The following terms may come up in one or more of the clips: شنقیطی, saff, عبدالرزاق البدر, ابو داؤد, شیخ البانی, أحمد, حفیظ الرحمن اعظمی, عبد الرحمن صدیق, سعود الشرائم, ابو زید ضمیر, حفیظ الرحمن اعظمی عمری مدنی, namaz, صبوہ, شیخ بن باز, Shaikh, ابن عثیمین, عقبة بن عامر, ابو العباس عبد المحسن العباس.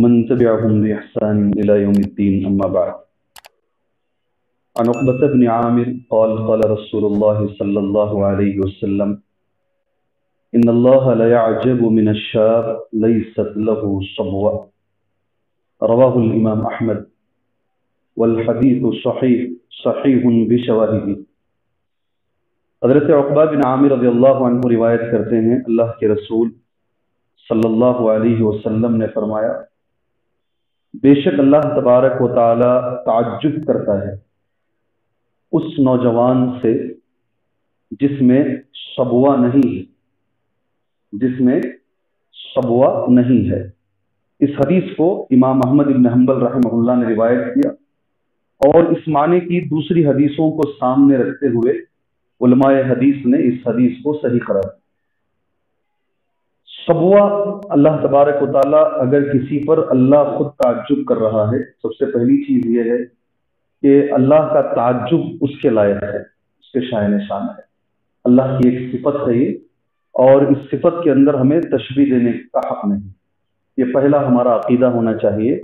ومن تبعهم بإحسان إلى يوم الدين أما بعد عن عقبة بن عامر قال قال رسول الله صلى الله عليه وسلم إن الله لا يعجب من الشاب ليست له صبوة رواه الإمام أحمد والحديث صحيح بشواهده. حضرت عقبہ بن عامر رضی اللہ عنہ روایت کرتے ہیں اللہ کے رسول صلی اللہ علیہ وسلم نے فرمایا بے شک اللہ تبارک و تعالی تعجب کرتا ہے اس نوجوان سے جس میں صبوہ نہیں ہے. اس حدیث کو امام احمد بن حنبل رحمہ اللہ نے روایت کیا اور اس معنی کی دوسری حدیثوں کو سامنے رکھتے ہوئے علماء حدیث نے اس حدیث کو صحیح قرار دیا. صبوہ اللہ تبارک و تعالیٰ اگر کسی پر اللہ خود تعجب کر رہا ہے سب سے پہلی چیز یہ ہے کہ اللہ کا تعجب اس کے لائق ہے، اس کے شایان شان ہے، اللہ کی ایک صفت ہے یہ اور اس صفت کے اندر ہمیں تشبیہ دینے کا حق نہیں. یہ پہلا ہمارا عقیدہ ہونا چاہیے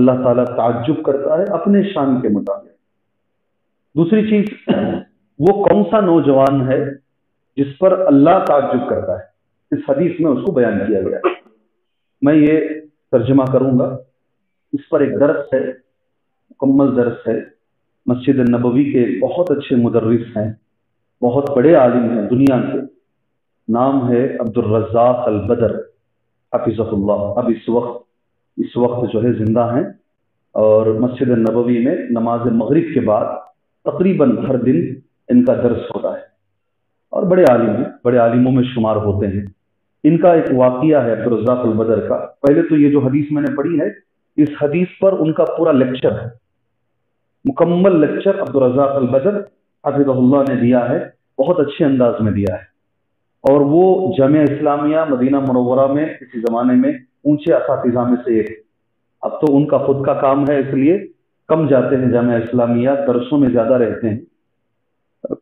اللہ تعالیٰ تعجب کرتا ہے اپنے شان کے مطابق. دوسری چیز وہ کون سا نوجوان ہے جس پر اللہ تعجب کرتا ہے، اس حدیث میں اس کو بیان کیا گیا ہے. میں یہ ترجمہ کروں گا، اس پر ایک درس ہے، مکمل درس ہے. مسجد نبوی کے بہت اچھے مدرس ہیں، بہت بڑے عالم ہیں دنیا کے، نام ہے عبدالرزاق البدر حفیظ اللہ. اب اس وقت جو ہے زندہ ہیں اور مسجد نبوی میں نماز مغرب کے بعد تقریباً ہر دن ان کا درس ہوتا ہے اور بڑے عالم ہیں، بڑے عالموں میں شمار ہوتے ہیں. ان کا ایک واقعہ ہے عبدالرزاق البدر کا. پہلے تو یہ جو حدیث میں نے پڑھی ہے اس حدیث پر ان کا پورا لیکچر ہے، مکمل لیکچر عبدالرزاق البدر حفظ اللہ نے دیا ہے، بہت اچھے انداز میں دیا ہے اور وہ جامعہ اسلامیہ مدینہ منورہ میں اسی زمانے میں اونچے اساتذہ میں سے ایک. اب تو ان کا خود کا کام ہے اس لیے کم جاتے ہیں جامعہ اسلامیہ، درسوں میں زیادہ رہتے ہیں.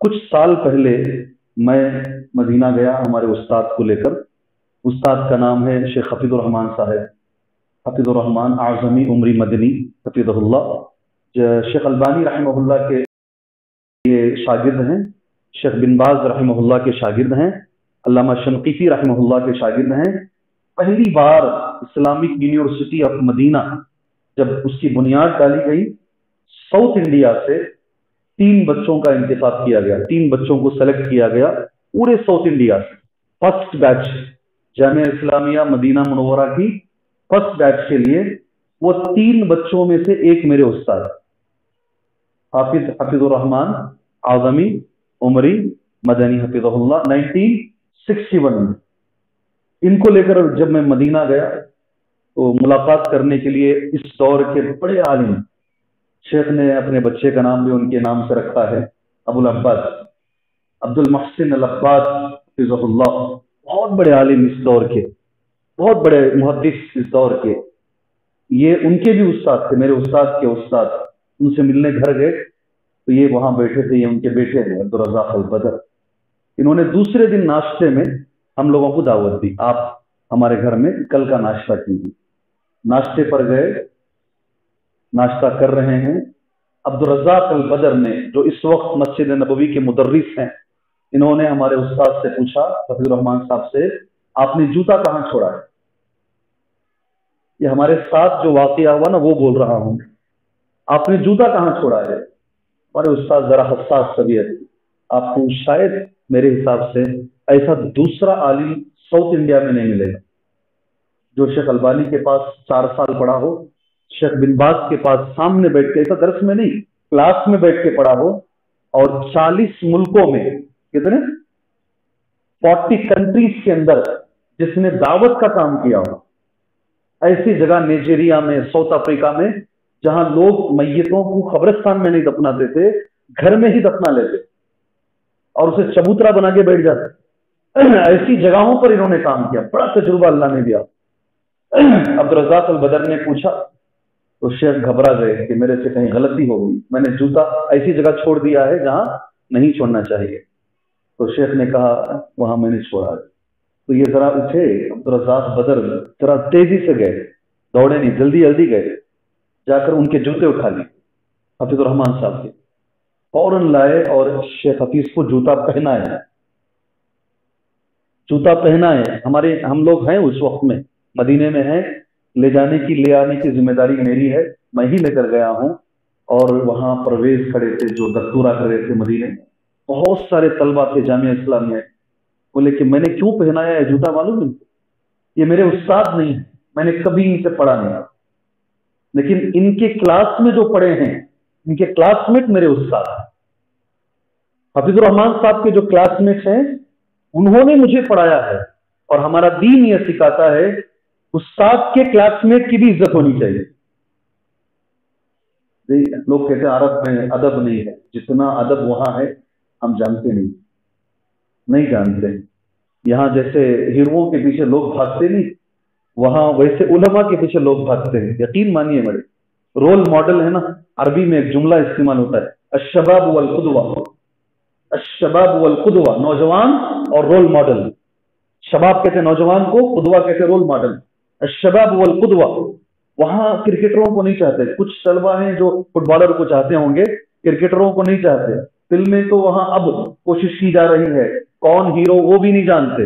کچھ سال پہلے میں مدینہ گیا ہمارے استاد کو لے کر. استاد کا نام ہے شیخ حفیظ الرحمن صاحب، حفیظ الرحمن اعظمی عمری مدنی حفیظ اللہ، شیخ البانی رحمہ اللہ کے یہ شاگرد ہیں، شیخ بن باز رحمہ اللہ کے شاگرد ہیں، علامہ شنقیطی رحمہ اللہ کے شاگرد ہیں. پہلی بار اسلامک یونیورسٹی آف مدینہ جب اس کی بنیاد ڈالی گئی ساؤتھ انڈیا سے 3 بچوں کا انتخاب کیا گیا، 3 بچوں کو سلیکٹ کیا گیا پورے ساؤتھ انڈیا سے. فرسٹ بیچ جامعہ اسلامیہ مدینہ منورہ کی فرسٹ بیچ کے لیے وہ 3 بچوں میں سے ایک میرے استاد حفیظ الرحمن اعظمی عمری مدنی حفیظ اللہ 1961 میں. ان کو لے کر جب میں مدینہ گیا تو ملاقات کرنے کے لیے اس دور کے بڑے عالم، شیخ نے اپنے بچے کا نام بھی ان کے نام سے رکھا ہے ابو العباس عبد المحسن العباس حفظ اللہ، بہت بڑے عالم اس دور کے، بہت بڑے محدث اس دور کے. یہ ان کے بھی استاد تھے، میرے استاد کے استاد. ان سے ملنے گھر گئے تو یہ وہاں بیٹھے تھے، یہ ان کے بیٹے ہیں عبدالرزاق البدر. انہوں نے دوسرے دن ناشتے میں ہم لوگوں کو دعوت دی، آپ ہمارے گھر میں کل کا ناشتہ کیجیے. ناشتے پر گئے، ناشتہ کر رہے ہیں. عبدالرزاق البدر نے جو اس وقت مسجد نبوی کے مدرس ہیں، انہوں نے ہمارے استاد سے پوچھا حفیظ الرحمن صاحب سے آپ نے جوتا کہاں چھوڑا ہے. یہ ہمارے ساتھ جو واقعہ ہوا نا وہ بول رہا ہوں، آپ نے جوتا کہاں چھوڑا ہے. ہمارے استاد ذرا حساس طبیعت، آپ کو شاید میرے حساب سے ایسا دوسرا عالم ساؤتھ انڈیا میں نہیں ملے گا جو شیخ البانی کے پاس 4 سال پڑا ہو، شیخ بن باز کے پاس سامنے بیٹھ کے، ایسا درس میں نہیں کلاس میں بیٹھ کے پڑھا ہو اور 40 ملکوں میں کتنے 40 کنٹریز کے اندر جس نے دعوت کا کام کیا ہو. ایسی جگہ نیجیریا میں، ساؤتھ افریقہ میں جہاں لوگ میتوں کو قبرستان میں نہیں دفناتے تھے، گھر میں ہی دفنا لیتے اور اسے چبوترا بنا کے بیٹھ جاتے، ایسی جگہوں پر انہوں نے کام کیا. بڑا تجربہ اللہ نے دیا. عبدالرزاق البدر نے پوچھا تو شیخ گھبرا گئے کہ میرے سے کہیں غلطی ہو گئی، میں نے جوتا ایسی جگہ چھوڑ دیا ہے جہاں نہیں چھوڑنا چاہیے. تو شیخ نے کہا وہاں میں نے چھوڑا ہے. تو یہ ذرا اٹھے عبدالرزاق البدر، ذرا تیزی سے گئے دوڑے نہیں، جلدی جلدی گئے، جا کر ان کے جوتے اٹھا لیے حفیظ الرحمن صاحب کے، فوراً لائے اور شیخ حفیظ کو جوتا پہنا ہے، جوتا پہنا ہے. ہمارے ہم لوگ ہیں اس وقت میں مدینے میں ہیں، لے جانے کی لے آنے کی ذمہ داری میری ہے، میں ہی لے کر گیا ہوں. اور وہاں پرویز کھڑے تھے جو دستورہ کر رہے تھے مدینے، بہت سارے طلبہ تھے جامعہ اسلامیہ، بولے کہ میں نے کیوں پہنایا ہے جوتا معلوم ہے؟ یہ میرے استاد نہیں ہیں، میں نے کبھی ان سے پڑھا نہیں، لیکن ان کے کلاس میں جو پڑھے ہیں ان کے کلاس میٹ میرے استاد ہیں. حفیظ الرحمن صاحب کے جو کلاس میٹ ہیں انہوں نے مجھے پڑھایا ہے، اور ہمارا دین یہ سکھاتا ہے استاد کے کلاس میٹ کی بھی عزت ہونی چاہیے. لوگ کہتے ہیں عرب میں ادب نہیں ہے، جتنا ادب وہاں ہے ہم جانتے نہیں، نہیں جانتے. یہاں جیسے ہیروؤں کے پیچھے لوگ بھاگتے نہیں، وہاں ویسے علماء کے پیچھے لوگ بھاگتے ہیں. یقین مانیے میرے رول ماڈل ہے نا، عربی میں ایک جملہ استعمال ہوتا ہے الشباب والقدوہ، الشباب والقدوہ، نوجوان اور رول ماڈل. شباب کہتے نوجوان کو، قدوہ کہتے رول ماڈل. الشباب والقدوہ، وہاں کرکٹروں کو نہیں چاہتے. کچھ طلبہ ہیں جو فٹ بالر کو چاہتے ہوں گے، کرکٹروں کو نہیں چاہتے. فلمیں تو وہاں اب کوشش کی جا رہی ہے، کون ہیرو وہ بھی نہیں جانتے.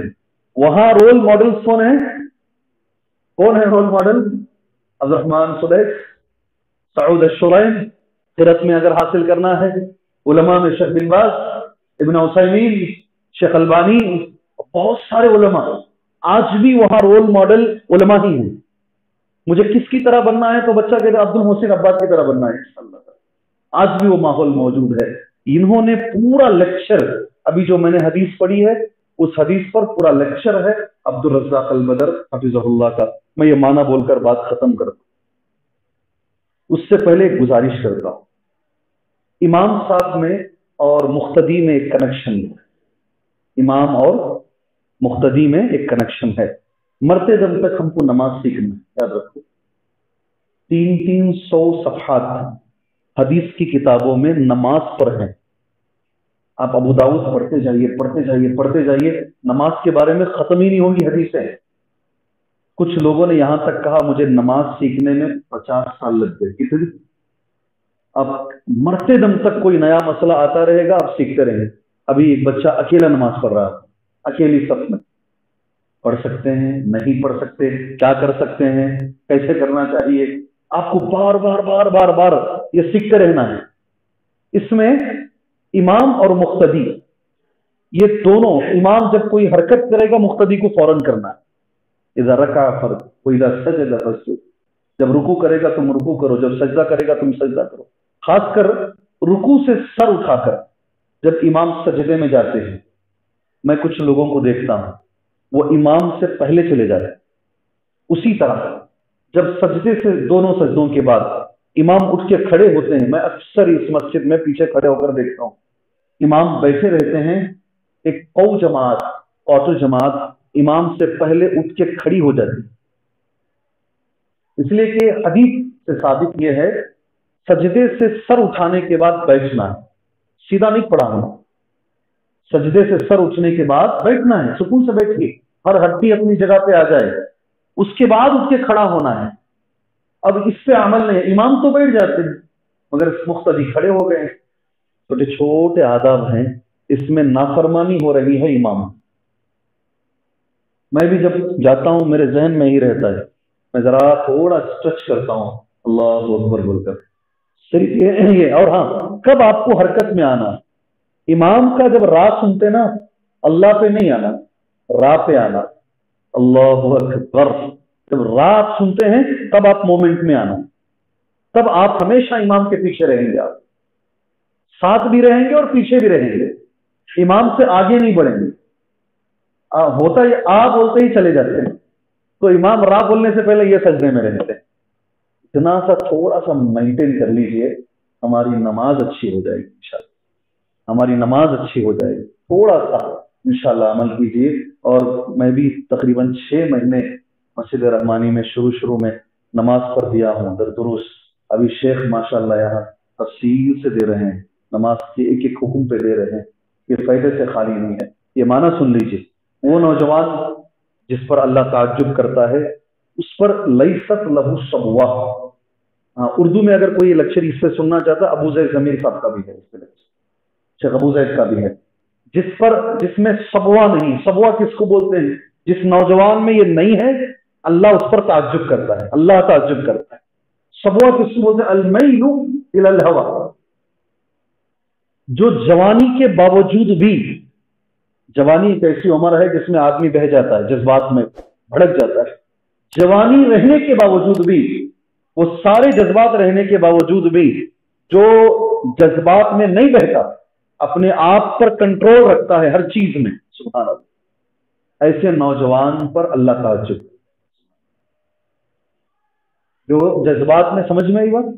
وہاں رول ماڈلز کون ہیں؟ کون ہے رول ماڈل؟ عبد الرحمن صدیق، سعود الشرائم قرآن میں اگر حاصل کرنا ہے، علماء میں شیخ بن باز، ابن عثیمین، شیخ البانی، بہت سارے علماء. آج بھی وہاں رول ماڈل علماء ہی ہیں. مجھے کس کی طرح بننا ہے تو بچہ کہتا ہے عبد الحسین عباس کی طرح بننا ہے. آج بھی وہ ماحول موجود ہے. انہوں نے پورا لیکچر، ابھی جو میں نے حدیث پڑھی ہے اس حدیث پر پورا لیکچر ہے عبدالرزاق البدر حفظہ اللہ کا. میں یہ معنی بول کر بات ختم کرتا ہوں. اس سے پہلے ایک گزارش کرتا ہوں، امام صاحب میں اور مقتدی میں ایک کنیکشن ہے، امام اور مقتدی میں ایک کنیکشن ہے. مرتے دم تک ہم کو نماز سیکھنا ہے، یاد رکھو. 300 صفحات حدیث کی کتابوں میں نماز پر ہیں. آپ ابو داؤد پڑھتے جائیے، پڑھتے جائیے، پڑھتے جائیے، نماز کے بارے میں ختم ہی نہیں ہوں گی حدیثیں. کچھ لوگوں نے یہاں تک کہا مجھے نماز سیکھنے میں 50 سال لگ گئے. کتنے؟ آپ مرتے دم تک کوئی نیا مسئلہ آتا رہے گا، آپ سیکھتے رہیں گے. ابھی ایک بچہ اکیلا نماز پڑھ رہا ہے، اکیلی صف میں. پڑھ سکتے ہیں، نہیں پڑھ سکتے، کیا کر سکتے ہیں، کیسے کرنا چاہیے، آپ کو بار بار بار بار بار یہ سیکھتے رہنا ہے. اس میں امام اور مقتدی، یہ دونوں. امام جب کوئی حرکت کرے گا مقتدی کو فوراً کرنا ہے. اذا رکع فرض واذا سجد فسجد، جب رکوع کرے گا تم رکوع کرو، جب سجدہ کرے گا تم سجدہ کرو. خاص کر رکوع سے سر اٹھا کر جب امام سجدے میں جاتے ہیں، میں کچھ لوگوں کو دیکھتا ہوں وہ امام سے پہلے چلے جاتے ہیں. اسی طرح جب سجدے سے دونوں سجدوں کے بعد امام اٹھ کے کھڑے ہوتے ہیں، میں اکثر اس مسجد میں پیچھے کھڑے ہو کر دیکھتا ہوں امام بیٹھے رہتے ہیں. ایک قوت جماعت امام سے پہلے اٹھ کے کھڑی ہو جاتی ہے. اس لیے کہ حدیث سے ثابت یہ ہے سجدے سے سر اٹھانے کے بعد بیٹھنا ہے، سیدھا نہیں پڑا ہونا. سجدے سے سر اٹھنے کے بعد بیٹھنا ہے، سکون سے بیٹھیے، ہر ہڈی اپنی جگہ پہ آ جائے، اس کے بعد اس کے کھڑا ہونا ہے. اب اس پہ عمل نہیں ہے. امام تو بیٹھ جاتے ہیں مگر مقتدی کھڑے ہو گئے. چھوٹے چھوٹے آداب ہیں، اس میں نافرمانی ہو رہی ہے امام. میں بھی جب جاتا ہوں میرے ذہن میں ہی رہتا ہے، میں ذرا تھوڑا اسٹریچ کرتا ہوں اللہ اکبر بول کر، صرف یہ. اور ہاں، کب آپ کو حرکت میں آنا؟ امام کا جب را سنتے نا، اللہ پہ نہیں آنا، را پہ آنا، اللہ اکبر. جب را سنتے ہیں تب آپ مومنٹ میں آنا، تب آپ ہمیشہ امام کے پیچھے رہیں گے. آپ ساتھ بھی رہیں گے اور پیچھے بھی رہیں گے، امام سے آگے نہیں بڑھیں گے. ہوتا ہے آ بولتے ہی چلے جاتے ہیں، تو امام را بولنے سے پہلے یہ سجدے میں رہتے ہیں. اتنا سا تھوڑا سا مینٹین کر لیجئے، ہماری نماز اچھی ہو جائے گی انشاءاللہ، ہماری نماز اچھی ہو جائے. تھوڑا سا انشاءاللہ عمل کیجئے. اور میں بھی تقریباً 6 مہینے مسجد رحمانی میں شروع میں نماز پر دیا ہوں در دروس. ابھی شیخ ماشاءاللہ یہاں تفصیل سے دے رہے ہیں، نماز کے ایک ایک حکم پہ دے رہے ہیں. یہ فائدے سے خالی نہیں ہے. یہ معنی سن لیجئے، وہ نوجوان جس پر اللہ تعجب کرتا ہے اس پر لیست لہو صبوہ. اردو میں اگر کوئی لیکچر اس پہ سننا چاہتا ہے ابو زید ضمیر صاحب کا بھی ہے، اس پہ لیکچر شیخ ابو زید کا بھی ہے، جس میں صبوہ نہیں. صبوہ کس کو بولتے ہیں؟ جس نوجوان میں یہ نہیں ہے اللہ اس پر تعجب کرتا ہے، اللہ تعجب کرتا ہے. صبوہ کس کو بولتے ہیں؟ المیل الی الہوی، جو جوانی کے باوجود بھی، جوانی ایک ایسی عمر ہے جس میں آدمی بہہ جاتا ہے، جذبات میں بھڑک جاتا ہے، جوانی رہنے کے باوجود بھی، وہ سارے جذبات رہنے کے باوجود بھی جو جذبات میں نہیں بہتا، اپنے آپ پر کنٹرول رکھتا ہے ہر چیز میں، سبحان اللہ، ایسے نوجوان پر اللہ تعجب. جو جذبات میں، سمجھ میں آئی بات؟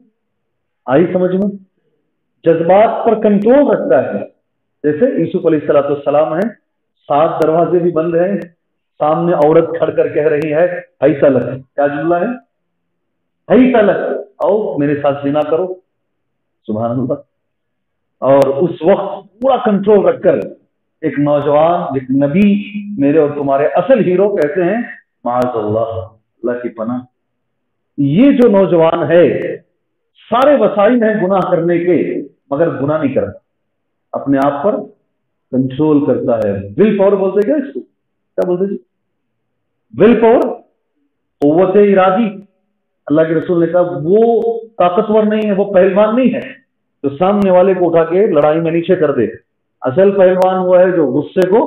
آئی سمجھ میں؟ جذبات پر کنٹرول رکھتا ہے. جیسے یوسف علیہ السلام ہیں، 7 دروازے بھی بند ہیں، سامنے عورت کھڑ کر کہہ رہی ہے حیث لک، کیا جملہ ہے؟ حیث لک، آؤ میرے ساتھ زنا کرو، سبحان اللہ. اور اس وقت پورا کنٹرول رکھ کر ایک نوجوان، ایک نبی، میرے اور تمہارے اصل ہیرو کہتے ہیں معاذ اللہ، اللہ کی پناہ. یہ جو نوجوان ہے سارے وسائل ہیں گناہ کرنے کے، مگر گناہ نہیں کرتا، اپنے آپ پر کنٹرول کرتا ہے. ول پاور بولتے کیا اس کو؟ کیا بولتے ہیں؟ ویل پاور، قوت ارادی. اللہ کے رسول نے کہا وہ طاقتور نہیں ہے، وہ پہلوان نہیں ہے جو سامنے والے کو اٹھا کے لڑائی میں نیچے کر دے. اصل پہلوان وہ ہے جو غصے کو،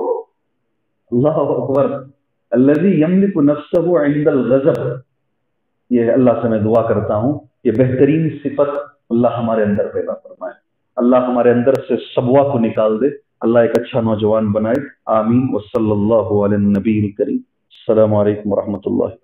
اللہ اکبر، الذی یملک نفسہ عند الغضب. یہ اللہ سے میں دعا کرتا ہوں یہ بہترین صفت اللہ ہمارے اندر پیدا فرمائے، اللہ ہمارے اندر سے صبوہ کو نکال دے، اللہ ایک اچھا نوجوان بنائے، آمین. وصلی اللہ علی النبی الکریم. السلام علیکم ورحمۃ اللہ.